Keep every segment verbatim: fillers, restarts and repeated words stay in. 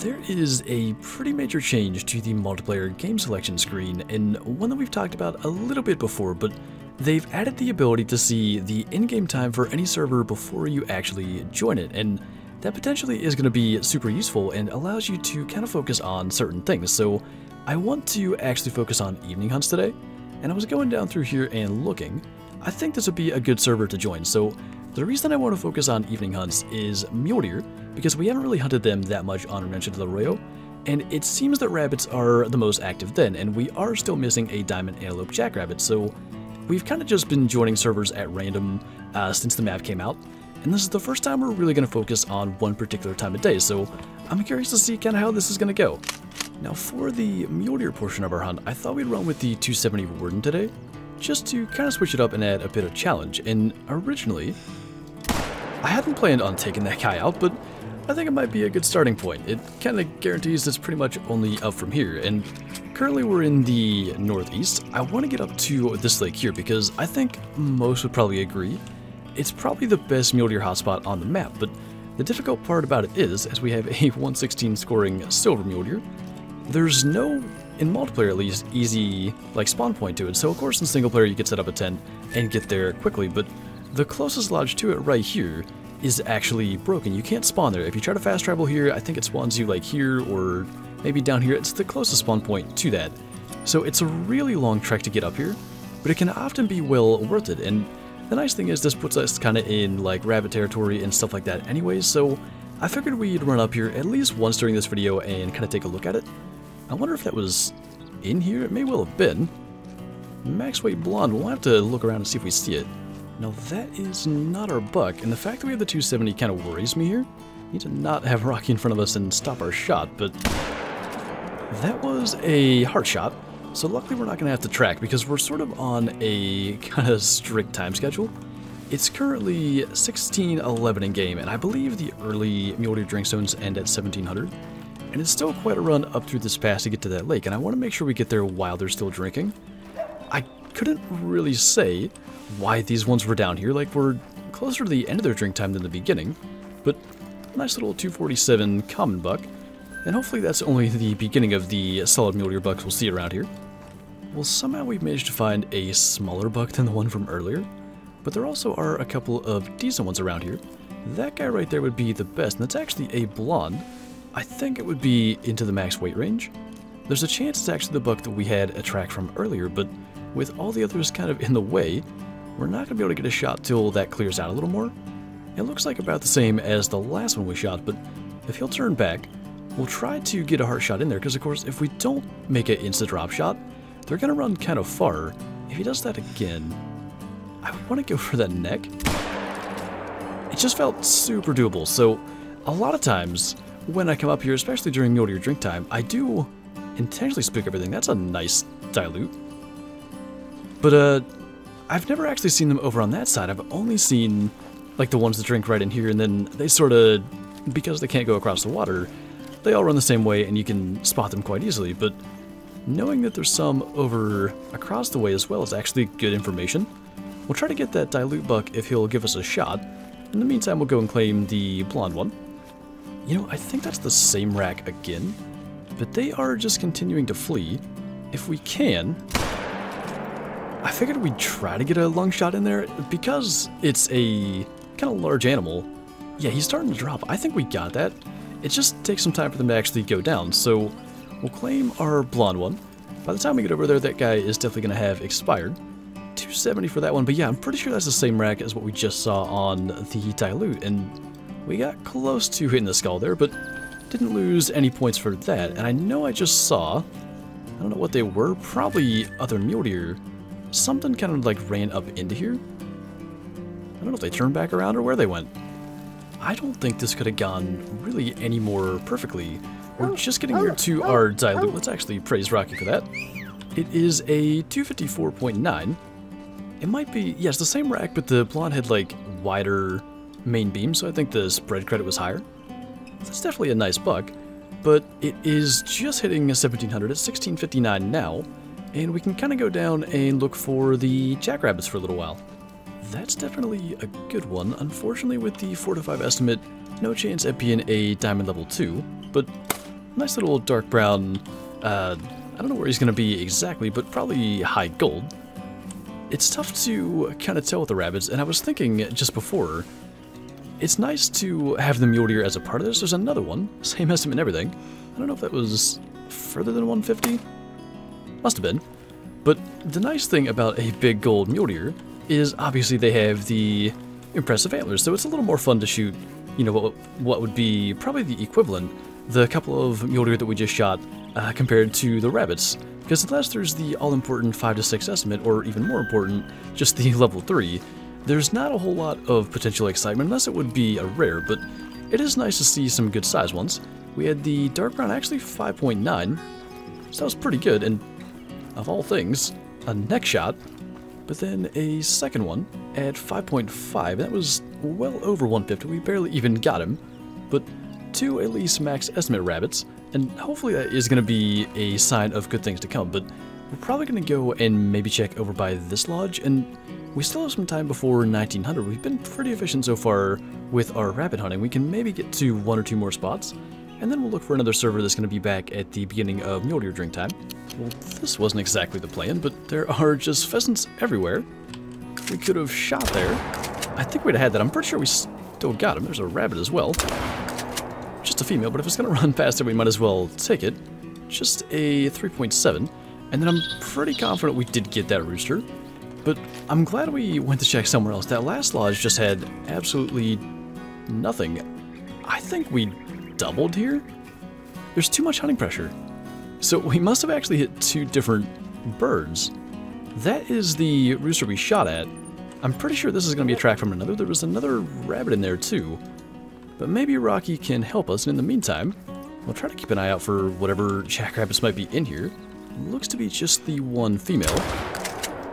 There is a pretty major change to the multiplayer game selection screen, and one that we've talked about a little bit before, but they've added the ability to see the in-game time for any server before you actually join it, and that potentially is going to be super useful and allows you to kind of focus on certain things. So I want to actually focus on evening hunts today, and I was going down through here and looking. I think this would be a good server to join, so the reason I want to focus on evening hunts is mule deer, because we haven't really hunted them that much on Rancho Del Arroyo, and it seems that rabbits are the most active then, and we are still missing a diamond antelope jackrabbit, so we've kind of just been joining servers at random uh, since the map came out, and this is the first time we're really going to focus on one particular time of day, so I'm curious to see kind of how this is going to go. Now for the mule deer portion of our hunt, I thought we'd run with the two seventy warden today, just to kind of switch it up and add a bit of challenge. And originally, I hadn't planned on taking that guy out, but I think it might be a good starting point. It kind of guarantees it's pretty much only up from here, and currently we're in the northeast. I want to get up to this lake here because I think most would probably agree it's probably the best mule deer hotspot on the map, but the difficult part about it is, as we have a one sixteen scoring silver mule deer, there's no, in multiplayer at least, easy like spawn point to it, so of course in single player you could set up a tent and get there quickly, but the closest lodge to it right here is actually broken. You can't spawn there. If you try to fast travel here, I think it spawns you like here or maybe down here. It's the closest spawn point to that. So it's a really long trek to get up here, but it can often be well worth it. And the nice thing is this puts us kind of in like rabbit territory and stuff like that anyways, so I figured we'd run up here at least once during this video and kind of take a look at it. I wonder if that was in here. It may well have been. Max weight blonde. We'll have to look around and see if we see it. Now that is not our buck, and the fact that we have the two seventy kind of worries me here. We need to not have Rocky in front of us and stop our shot, but that was a heart shot. So luckily we're not going to have to track because we're sort of on a kind of strict time schedule. It's currently sixteen eleven in game, and I believe the early mule deer drink zones end at seventeen hundred. And it's still quite a run up through this pass to get to that lake, and I want to make sure we get there while they're still drinking. I couldn't really say why these ones were down here, like we're closer to the end of their drink time than the beginning, but nice little two forty-seven common buck, and hopefully that's only the beginning of the solid mule deer bucks we'll see around here. Well, somehow we've managed to find a smaller buck than the one from earlier, but there also are a couple of decent ones around here. That guy right there would be the best, and that's actually a blonde. I think it would be into the max weight range. There's a chance it's actually the buck that we had a track from earlier, but with all the others kind of in the way, we're not going to be able to get a shot till that clears out a little more. It looks like about the same as the last one we shot, but if he'll turn back, we'll try to get a heart shot in there, because of course if we don't make an instant drop shot, they're going to run kind of far. If he does that again, I want to go for that neck. It just felt super doable, so a lot of times when I come up here, especially during mule deer drink time, I do intentionally spook everything. That's a nice dilute. But uh, I've never actually seen them over on that side. I've only seen like the ones that drink right in here, and then they sort of, because they can't go across the water, they all run the same way and you can spot them quite easily. But knowing that there's some over across the way as well is actually good information. We'll try to get that dilute buck if he'll give us a shot. In the meantime, we'll go and claim the blonde one. You know, I think that's the same rack again, but they are just continuing to flee. If we can, I figured we'd try to get a lung shot in there because it's a kind of large animal. Yeah, he's starting to drop. I think we got that. It just takes some time for them to actually go down, so we'll claim our blonde one. By the time we get over there, that guy is definitely going to have expired. two seventy for that one, but yeah, I'm pretty sure that's the same rack as what we just saw on the dilute, and we got close to hitting the skull there, but didn't lose any points for that. And I know I just saw, I don't know what they were, probably other mule deer. Something kind of like ran up into here. I don't know if they turned back around or where they went. I don't think this could have gone really any more perfectly. We're just getting here to our dilute. Let's actually praise Rocky for that. It is a two fifty-four point nine. It might be, yes, yeah, the same rack, but the blonde had like wider main beam, so I think the spread credit was higher. That's definitely a nice buck, but it is just hitting a seventeen hundred. It's sixteen fifty-nine now, and we can kind of go down and look for the jackrabbits for a little while. That's definitely a good one. Unfortunately, with the four to five estimate, no chance at being a diamond level two, but nice little dark brown, uh, I don't know where he's going to be exactly, but probably high gold. It's tough to kind of tell with the rabbits, and I was thinking just before, it's nice to have the mule deer as a part of this. There's another one, same estimate and everything. I don't know if that was further than one fifty? Must have been. But the nice thing about a big gold mule deer is obviously they have the impressive antlers, so it's a little more fun to shoot, you know, what, what would be probably the equivalent, the couple of mule deer that we just shot uh, compared to the rabbits. Because unless there's the all-important five to six estimate, or even more important, just the level three, there's not a whole lot of potential excitement unless it would be a rare, but it is nice to see some good size ones. We had the dark brown, actually five point nine, so that was pretty good, and of all things, a neck shot, but then a second one at five point five, that was well over one fifty, we barely even got him, but two at least max estimate rabbits, and hopefully that is going to be a sign of good things to come, but we're probably going to go and maybe check over by this lodge, and we still have some time before nineteen hundred, we've been pretty efficient so far with our rabbit hunting, we can maybe get to one or two more spots. And then we'll look for another server that's going to be back at the beginning of mule deer drink time. Well, this wasn't exactly the plan, but there are just pheasants everywhere. We could have shot there. I think we'd have had that. I'm pretty sure we still got him. There's a rabbit as well. Just a female, but if it's going to run past it, we might as well take it. Just a three point seven. And then I'm pretty confident we did get that rooster. But I'm glad we went to check somewhere else. That last lodge just had absolutely nothing. I think we doubled here? There's too much hunting pressure. So we must have actually hit two different birds. That is the rooster we shot at. I'm pretty sure this is going to be a track from another. There was another rabbit in there too. But maybe Rocky can help us, and in the meantime, we'll try to keep an eye out for whatever jackrabbits might be in here. Looks to be just the one female.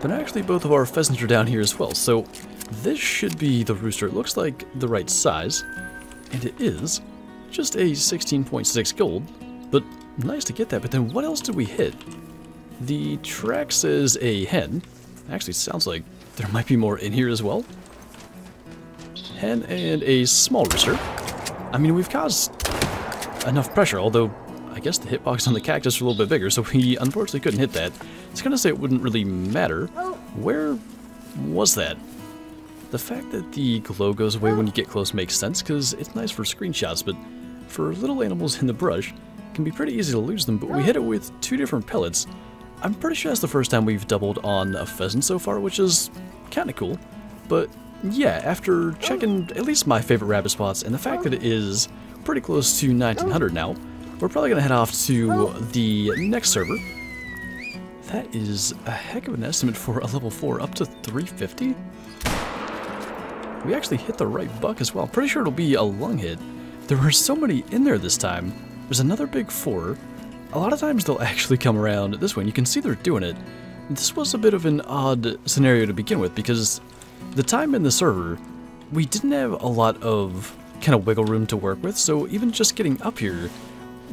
But actually both of our pheasants are down here as well, so this should be the rooster. It looks like the right size, and it is. Just a sixteen point six gold, but nice to get that. But then what else did we hit? The track says a hen. Actually, sounds like there might be more in here as well. Hen and a small rooster. I mean, we've caused enough pressure, although I guess the hitbox on the cactus are a little bit bigger, so we unfortunately couldn't hit that. I was gonna say it wouldn't really matter. Where was that? The fact that the glow goes away when you get close makes sense, because it's nice for screenshots, but for little animals in the brush, it can be pretty easy to lose them, but we hit it with two different pellets. I'm pretty sure that's the first time we've doubled on a pheasant so far, which is kind of cool. But yeah, after checking at least my favorite rabbit spots, and the fact that it is pretty close to nineteen hundred now, we're probably going to head off to the next server. That is a heck of an estimate for a level four, up to three fifty? We actually hit the right buck as well. Pretty sure it'll be a lung hit. There were so many in there this time. There's another big four. A lot of times they'll actually come around this way, and you can see they're doing it. This was a bit of an odd scenario to begin with, because the time in the server, we didn't have a lot of kind of wiggle room to work with, so even just getting up here,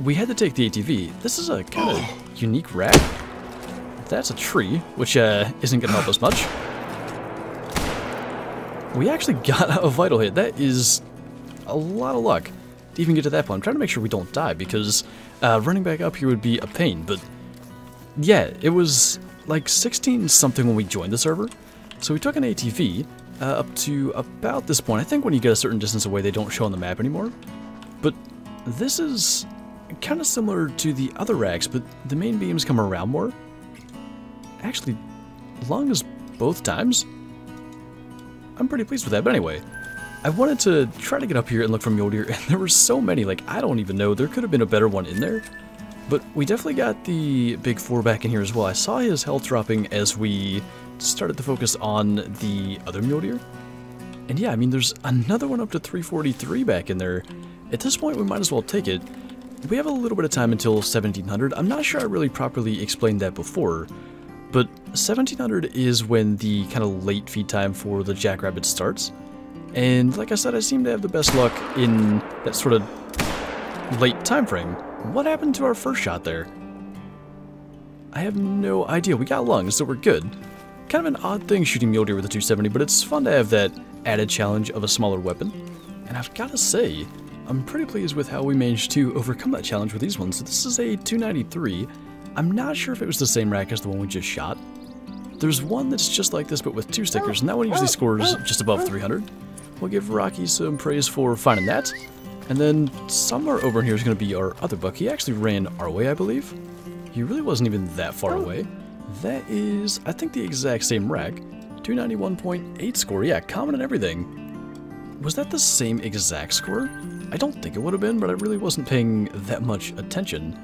we had to take the A T V. This is a kind of unique rack. That's a tree, which uh, isn't going to help us much. We actually got a vital hit. That is a lot of luck to even get to that point. I'm trying to make sure we don't die, because uh, running back up here would be a pain. But yeah, it was like sixteen something when we joined the server. So we took an A T V uh, up to about this point. I think when you get a certain distance away, they don't show on the map anymore. But this is kind of similar to the other racks, but the main beams come around more. Actually, lungs both times. I'm pretty pleased with that, but anyway, I wanted to try to get up here and look for mule deer, and there were so many, like, I don't even know, there could have been a better one in there, but we definitely got the big four back in here as well. I saw his health dropping as we started to focus on the other mule deer, and yeah, I mean, there's another one up to three forty-three back in there. At this point, we might as well take it. We have a little bit of time until seventeen hundred. I'm not sure I really properly explained that before, but seventeen hundred is when the kind of late feed time for the jackrabbit starts. And like I said, I seem to have the best luck in that sort of late time frame. What happened to our first shot there? I have no idea. We got lungs, so we're good. Kind of an odd thing shooting mule deer with a two seventy, but it's fun to have that added challenge of a smaller weapon. And I've got to say, I'm pretty pleased with how we managed to overcome that challenge with these ones. So this is a two ninety-three. I'm not sure if it was the same rack as the one we just shot. There's one that's just like this but with two stickers, and that one usually scores just above three hundred. We'll give Rocky some praise for finding that. And then somewhere over here is going to be our other buck. He actually ran our way, I believe. He really wasn't even that far away. That is, I think, the exact same rack. two ninety-one point eight score. Yeah, common and everything. Was that the same exact score? I don't think it would have been, but I really wasn't paying that much attention.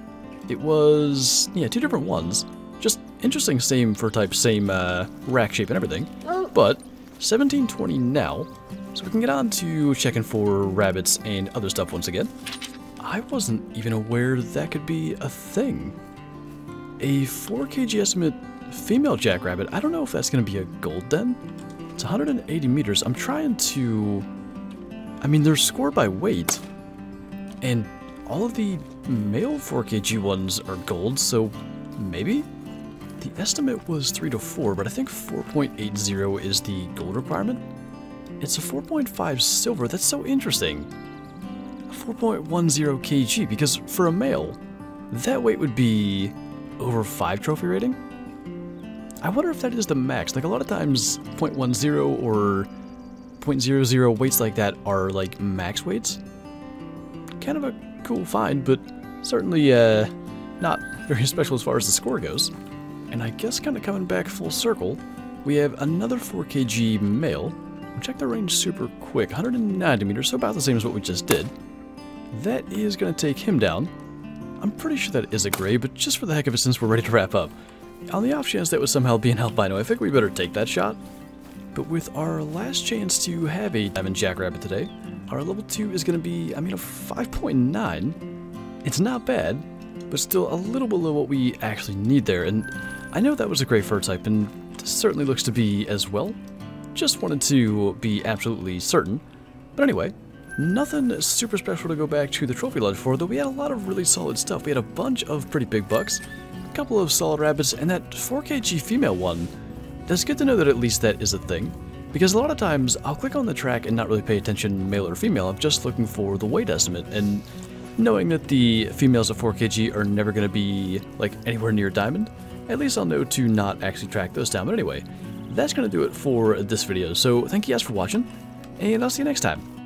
It was, yeah, two different ones. Just interesting, same fur type, same uh, rack shape and everything. But seventeen twenty now, so we can get on to checking for rabbits and other stuff once again. I wasn't even aware that could be a thing. A four K G estimate female jackrabbit. I don't know if that's going to be a gold den. It's one hundred eighty meters. I'm trying to... I mean, they're scored by weight. And all of the male four K G ones are gold, so maybe? The estimate was three to four, but I think four point eight zero is the gold requirement. It's a four point five silver. That's so interesting. four point one zero K G, because for a male, that weight would be over five trophy rating. I wonder if that is the max. Like, a lot of times zero point one zero or zero point zero zero weights like that are like max weights. Kind of a cool find, but certainly uh, not very special as far as the score goes. And I guess kind of coming back full circle, we have another four K G male. We'll check the range super quick. one hundred ninety meters, so about the same as what we just did. That is going to take him down. I'm pretty sure that is a gray, but just for the heck of it, since we're ready to wrap up, on the off chance that was somehow being albino, I think we better take that shot. But with our last chance to have a diamond jackrabbit today, our level two is going to be, I mean, a five point nine. It's not bad, but still a little below what we actually need there. And I know that was a gray fur type, and this certainly looks to be as well. Just wanted to be absolutely certain. But anyway, nothing super special to go back to the trophy lodge for, though we had a lot of really solid stuff. We had a bunch of pretty big bucks, a couple of solid rabbits, and that four K G female one. That's good to know that at least that is a thing, because a lot of times I'll click on the track and not really pay attention male or female. I'm just looking for the weight estimate, and knowing that the females of four K G are never going to be like anywhere near diamond, at least I'll know to not actually track those down. But anyway, that's going to do it for this video, so thank you guys for watching, and I'll see you next time.